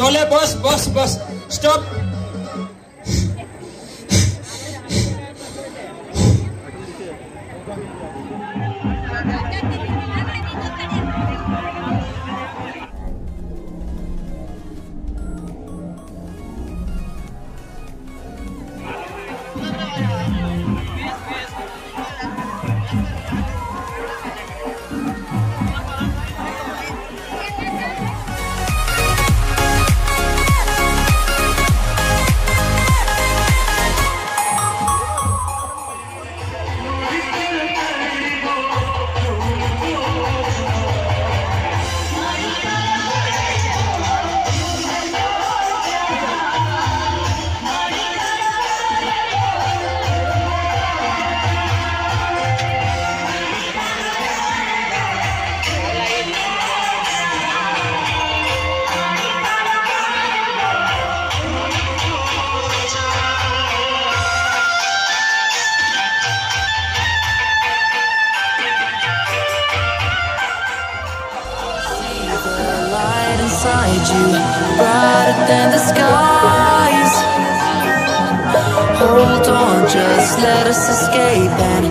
Dole, boss. Stop. Inside you, brighter than the skies. Hold on, just let us escape and